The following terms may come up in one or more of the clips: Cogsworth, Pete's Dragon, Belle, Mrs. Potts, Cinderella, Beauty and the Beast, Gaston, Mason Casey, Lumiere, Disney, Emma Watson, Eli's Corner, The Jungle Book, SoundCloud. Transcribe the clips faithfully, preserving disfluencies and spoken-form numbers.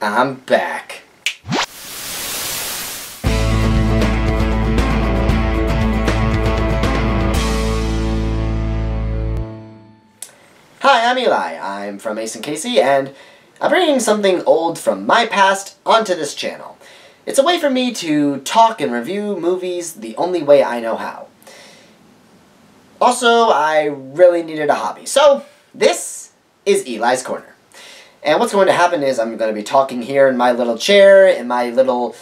I'm back. Hi, I'm Eli. I'm from Mason Casey, and I'm bringing something old from my past onto this channel. It's a way for me to talk and review movies the only way I know how. Also, I really needed a hobby, so this is Eli's Corner. And what's going to happen is I'm going to be talking here in my little chair, in my little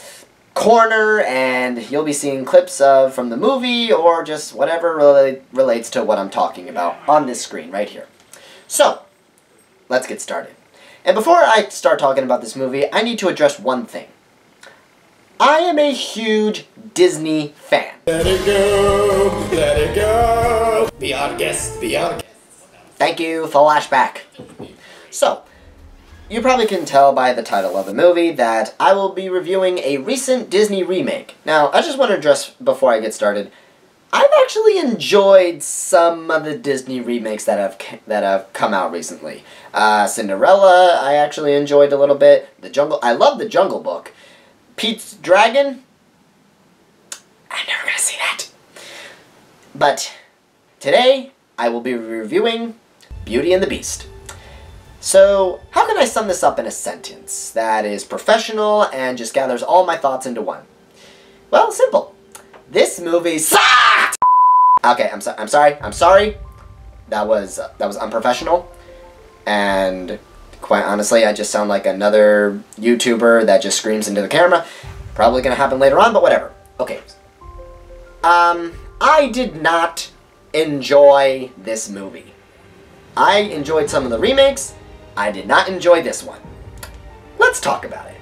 corner, and you'll be seeing clips of from the movie or just whatever really relates to what I'm talking about on this screen right here. So, let's get started. And before I start talking about this movie, I need to address one thing. I am a huge Disney fan. Let it go, let it go. Be our guest, be our guest. Thank you, flashback. So, you probably can tell by the title of the movie that I will be reviewing a recent Disney remake. Now, I just want to address before I get started, I've actually enjoyed some of the Disney remakes that have that have come out recently. Uh, Cinderella, I actually enjoyed a little bit. The Jungle, I love The Jungle Book. Pete's Dragon, I'm never gonna see that. But today, I will be reviewing Beauty and the Beast. So, how can I sum this up in a sentence that is professional and just gathers all my thoughts into one? Well, simple. This movie sucked! Okay, I'm, so I'm sorry, I'm sorry. That was, uh, that was unprofessional. And quite honestly, I just sound like another YouTuber that just screams into the camera. Probably gonna happen later on, but whatever. Okay. Um, I did not enjoy this movie. I enjoyed some of the remakes. I did not enjoy this one. Let's talk about it.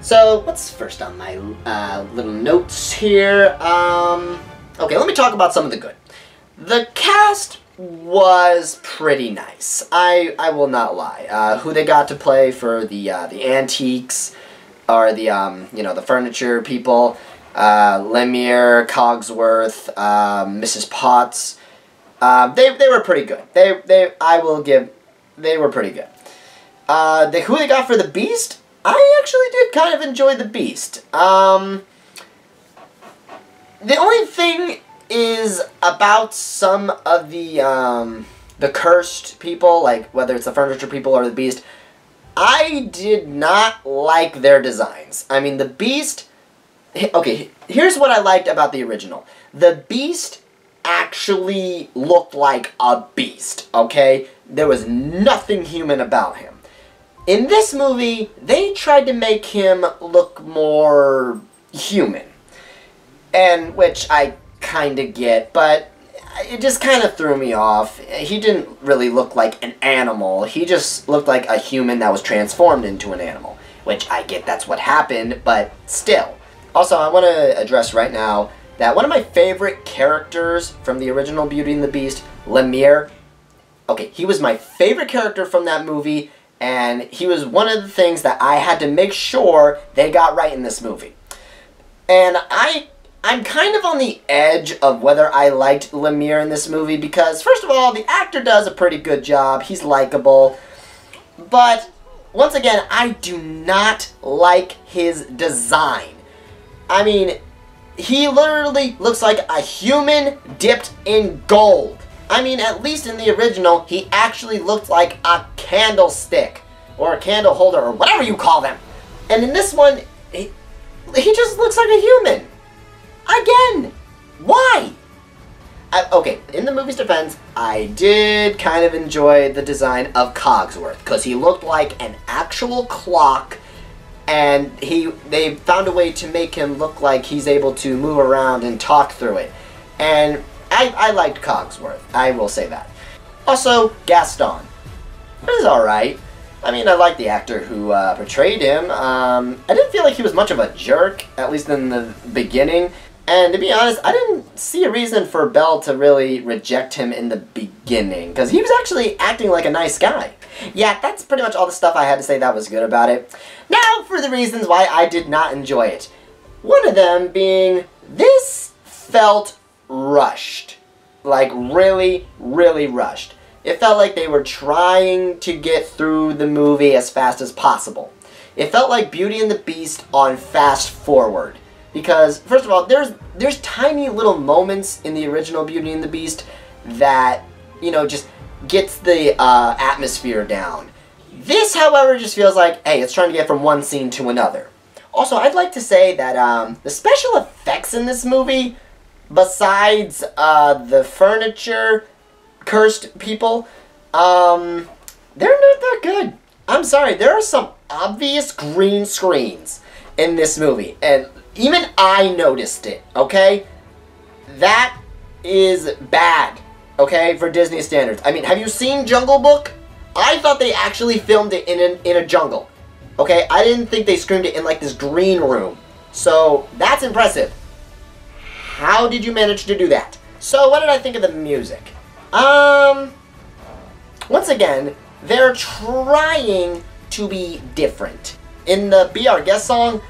So, what's first on my uh, little notes here? Um, okay, let me talk about some of the good. The cast was pretty nice. I I will not lie. Uh, who they got to play for the uh, the antiques, or the um you know the furniture people, uh, Lumiere, Cogsworth, uh, Missus Potts. Uh, they they were pretty good. They they I will give. They were pretty good. Uh, the who they got for the Beast? I actually did kind of enjoy the Beast. Um, the only thing is about some of the um, the cursed people, like whether it's the furniture people or the Beast, I did not like their designs. I mean, the Beast. Okay, here's what I liked about the original. The Beast actually looked like a beast. Okay. There was nothing human about him. In this movie, they tried to make him look more human. And, which I kind of get, but it just kind of threw me off. He didn't really look like an animal. He just looked like a human that was transformed into an animal. Which I get that's what happened, but still. Also, I want to address right now that one of my favorite characters from the original Beauty and the Beast, Lumiere, okay, he was my favorite character from that movie, and he was one of the things that I had to make sure they got right in this movie. And I, I'm kind of on the edge of whether I liked Lumiere in this movie because, first of all, the actor does a pretty good job. He's likable. But, once again, I do not like his design. I mean, he literally looks like a human dipped in gold. I mean, at least in the original, he actually looked like a candlestick, or a candle holder, or whatever you call them. And in this one, he, he just looks like a human. Again! Why? I, okay, in the movie's defense, I did kind of enjoy the design of Cogsworth, because he looked like an actual clock, and he they found a way to make him look like he's able to move around and talk through it. And I, I liked Cogsworth, I will say that. Also, Gaston. It was alright. I mean, I liked the actor who uh, portrayed him. Um, I didn't feel like he was much of a jerk, at least in the beginning. And to be honest, I didn't see a reason for Belle to really reject him in the beginning, because he was actually acting like a nice guy. Yeah, that's pretty much all the stuff I had to say that was good about it. Now for the reasons why I did not enjoy it. One of them being, this felt rushed. Like, really, really rushed. It felt like they were trying to get through the movie as fast as possible. It felt like Beauty and the Beast on fast forward. Because, first of all, there's there's tiny little moments in the original Beauty and the Beast that, you know, just gets the uh, atmosphere down. This, however, just feels like, hey, it's trying to get from one scene to another. Also, I'd like to say that um, the special effects in this movie, besides uh, the furniture, cursed people, um, they're not that good. I'm sorry, there are some obvious green screens in this movie, and even I noticed it, okay? That is bad, okay, for Disney standards. I mean, have you seen Jungle Book? I thought they actually filmed it in, an, in a jungle, okay? I didn't think they screened it in, like, this green room. So, that's impressive. How did you manage to do that? So, what did I think of the music? Um, once again, they're trying to be different. In the Be Our Guest song,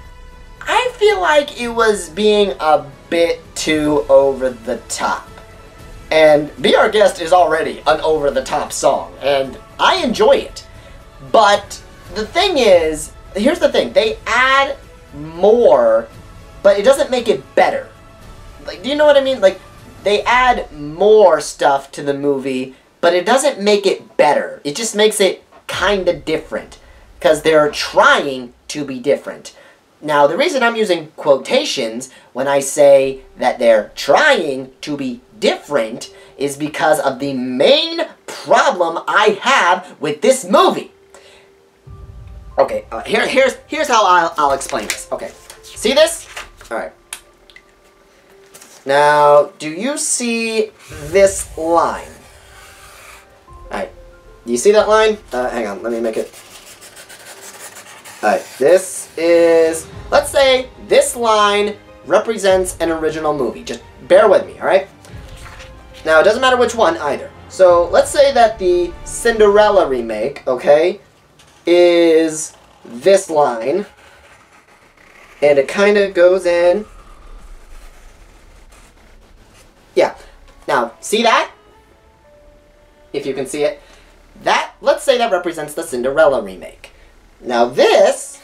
I feel like it was being a bit too over the top. And Be Our Guest is already an over the top song, and I enjoy it. But the thing is, here's the thing, they add more, but it doesn't make it better. Like, do you know what I mean? Like, they add more stuff to the movie, but it doesn't make it better. It just makes it kinda different, because they're trying to be different. Now, the reason I'm using quotations when I say that they're trying to be different is because of the main problem I have with this movie. Okay, uh, here, here's, here's how I'll, I'll explain this. Okay, see this? All right. Now, do you see this line? All right, do you see that line? Uh, hang on, let me make it. Alright, this is, let's say this line represents an original movie. Just bear with me, alright? Now, it doesn't matter which one either. So, let's say that the Cinderella remake, okay, is this line. And it kind of goes in. Yeah. Now, see that? If you can see it. That, let's say that represents the Cinderella remake. Now this,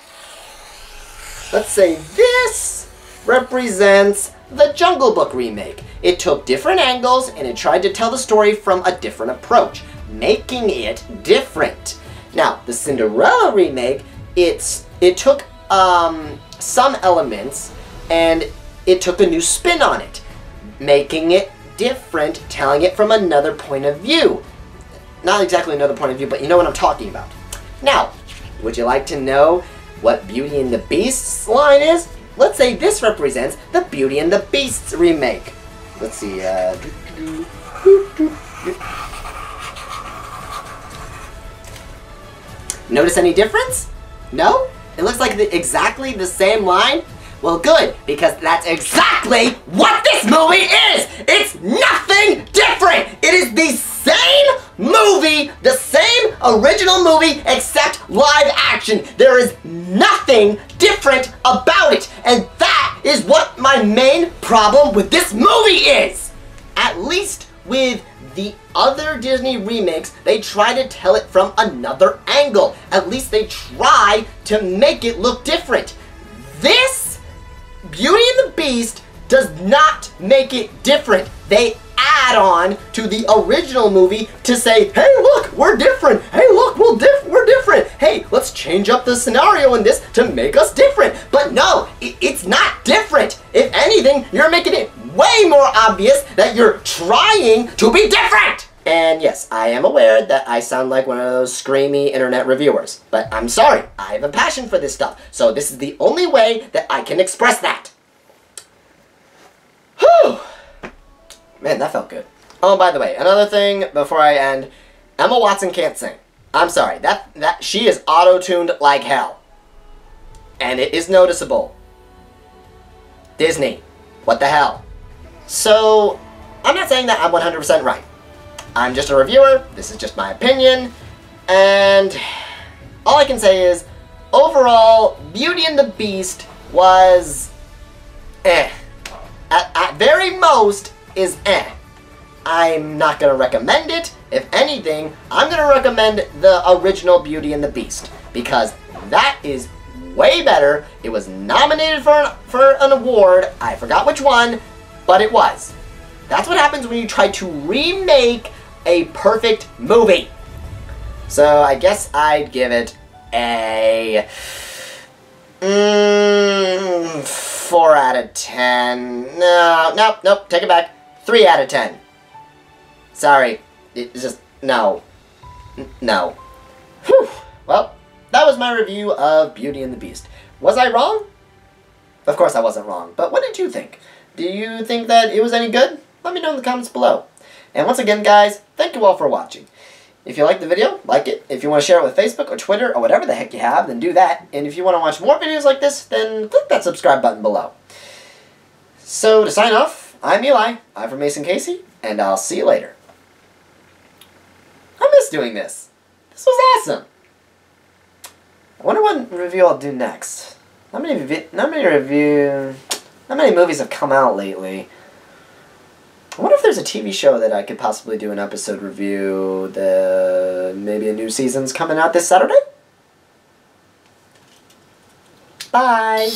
let's say this represents the Jungle Book remake. It took different angles and it tried to tell the story from a different approach, making it different. Now, the Cinderella remake, it's, it took um, some elements and it took a new spin on it, making it different, telling it from another point of view. Not exactly another point of view, but you know what I'm talking about. Now, would you like to know what Beauty and the Beast's line is? Let's say this represents the Beauty and the Beast's remake. Let's see, uh... notice any difference? No? It looks like the, exactly the same line? Well, good, because that's exactly what this movie is! It's nothing different! It is the same movie, the same original movie, except live action. There is nothing different about it, and that is what my main problem with this movie is! At least with the other Disney remakes, they try to tell it from another angle. At least they try to make it look different. This Beauty and the Beast does not make it different. They add on to the original movie to say, hey, look, we're different. Hey, look, we'll diff we're different. Hey, let's change up the scenario in this to make us different. But no, it it's not different. If anything, you're making it way more obvious that you're trying to be different. And yes, I am aware that I sound like one of those screamy internet reviewers, but I'm sorry, I have a passion for this stuff, so this is the only way that I can express that. Whew! Man, that felt good. Oh, by the way, another thing before I end, Emma Watson can't sing. I'm sorry, that, that she is auto-tuned like hell. And it is noticeable. Disney, what the hell? So, I'm not saying that I'm one hundred percent right. I'm just a reviewer, this is just my opinion, and all I can say is, overall, Beauty and the Beast was eh. At, at very most, is eh. I'm not gonna recommend it, If anything, I'm going to recommend the original Beauty and the Beast, because that is way better. It was nominated for an, for an award. I forgot which one, but it was. That's what happens when you try to remake a perfect movie. So I guess I'd give it a mm, four out of ten. No, nope, nope, take it back. three out of ten. Sorry. It's just, no. No. Whew. Well, that was my review of Beauty and the Beast. Was I wrong? Of course I wasn't wrong, but what did you think? Do you think that it was any good? Let me know in the comments below. And once again, guys, thank you all for watching. If you like the video, like it. If you want to share it with Facebook or Twitter or whatever the heck you have, then do that. And if you want to watch more videos like this, then click that subscribe button below. So, to sign off, I'm Eli. I'm from Mason Casey, and I'll see you later. I miss doing this. This was awesome. I wonder what review I'll do next. How many how many review how many movies have come out lately? I wonder if there's a T V show that I could possibly do an episode review. The maybe a new season's coming out this Saturday. Bye.